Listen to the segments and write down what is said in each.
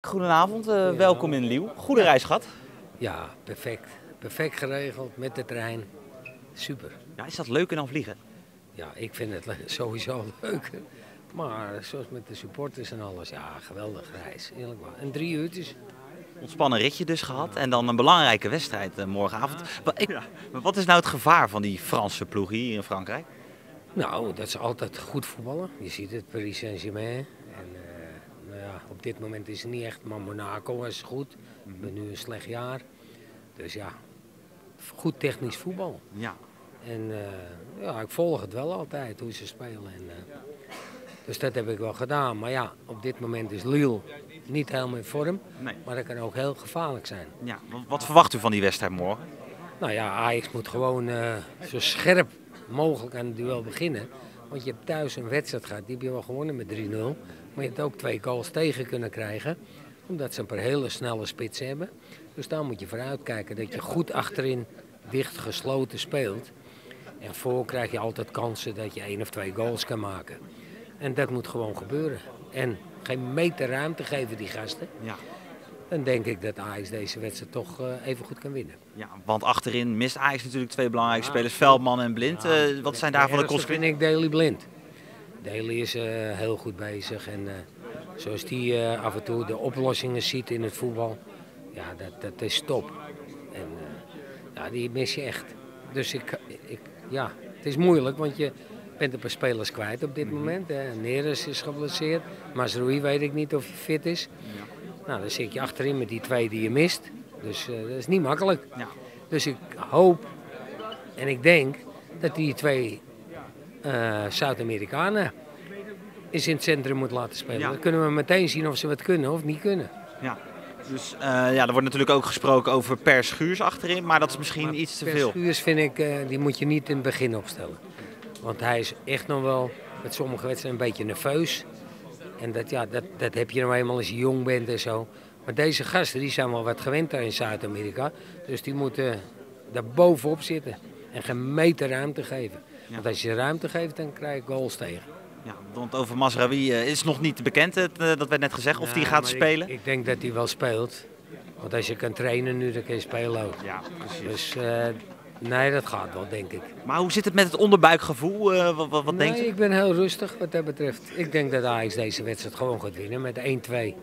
Goedenavond, welkom in Lille. Goede reis gehad. Ja, perfect. Perfect geregeld met de trein. Super. Ja, is dat leuker dan vliegen? Ja, ik vind het sowieso leuker. Maar zoals met de supporters en alles, ja, geweldige reis. Eerlijk waar. En 3 uurtjes. Ontspannen ritje dus gehad en dan een belangrijke wedstrijd morgenavond. Wat is nou het gevaar van die Franse ploeg hier in Frankrijk? Nou, dat is altijd goed voetballen. Je ziet het, Paris Saint-Germain. Ja, op dit moment is het niet echt, maar Monaco was goed. We hebben nu een slecht jaar. Dus ja, goed technisch voetbal. Ja. En ja, ik volg het wel altijd, hoe ze spelen. En, dus dat heb ik wel gedaan. Maar ja, op dit moment is Lille niet helemaal in vorm. Nee. Maar dat kan ook heel gevaarlijk zijn. Ja, wat verwacht u van die wedstrijd morgen? Nou ja, Ajax moet gewoon zo scherp mogelijk aan het duel beginnen. Want je hebt thuis een wedstrijd gehad, die heb je wel gewonnen met 3-0. Maar je hebt ook 2 goals tegen kunnen krijgen. Omdat ze een paar hele snelle spitsen hebben. Dus daar moet je voor uitkijken dat je goed achterin dicht gesloten speelt. En voor krijg je altijd kansen dat je 1 of 2 goals kan maken. En dat moet gewoon gebeuren. En geen meter ruimte geven die gasten. Ja. Dan denk ik dat Ajax deze wedstrijd toch even goed kan winnen. Ja, want achterin mist Ajax natuurlijk 2 belangrijke spelers, Veldman en Blind. Ja, wat zijn daarvan de consequenties? Ik vind Daley Blind. Daley is heel goed bezig en zoals die af en toe de oplossingen ziet in het voetbal, ja, dat is top. En ja, die mis je echt. Dus ja, het is moeilijk, want je bent een paar spelers kwijt op dit moment. Neres is geblesseerd, Masraoui weet ik niet of hij fit is. Ja. Nou, dan zit je achterin met die 2 die je mist. Dus dat is niet makkelijk. Ja. Dus ik hoop en ik denk dat die 2 Zuid-Amerikanen eens in het centrum moet laten spelen. Ja. Dan kunnen we meteen zien of ze wat kunnen of niet kunnen. Ja. Dus ja, er wordt natuurlijk ook gesproken over Perr Schuurs achterin, maar dat is misschien iets te veel. Perr Schuurs vind ik, die moet je niet in het begin opstellen. Want hij is echt nog wel met sommige wedstrijden een beetje nerveus. En dat heb je nou eenmaal als je jong bent en zo. Maar deze gasten die zijn wel wat gewend daar in Zuid-Amerika. Dus die moeten daar bovenop zitten en geen meter ruimte geven. Ja. Want als je ruimte geeft, dan krijg je goals tegen. Ja, want over Masraoui is nog niet bekend, dat werd net gezegd, of die gaat spelen. Ik denk dat hij wel speelt. Want als je kan trainen nu, dan kun je spelen ook. Ja, precies. Dus, nee, dat gaat wel, denk ik. Maar hoe zit het met het onderbuikgevoel? Wat denkt u? Ik ben heel rustig wat dat betreft. Ik denk dat Ajax deze wedstrijd gewoon gaat winnen met 1-2. Kijk,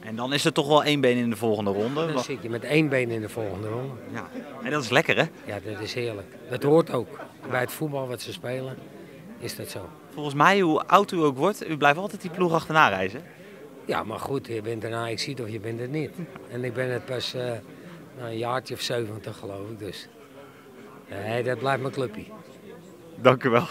en dan is er toch wel 1 been in de volgende ronde? Ja, dan zit je met 1 been in de volgende ronde. Ja. En dat is lekker, hè? Ja, dat is heerlijk. Dat hoort ook. Bij het voetbal wat ze spelen, is dat zo. Volgens mij, hoe oud u ook wordt, u blijft altijd die ploeg achterna reizen. Ja, maar goed, je bent een Ajaxiet of je bent het niet. En ik ben het pas een jaartje of 70 geloof ik, dus... Nee, dat blijft mijn clubje. Dank u wel.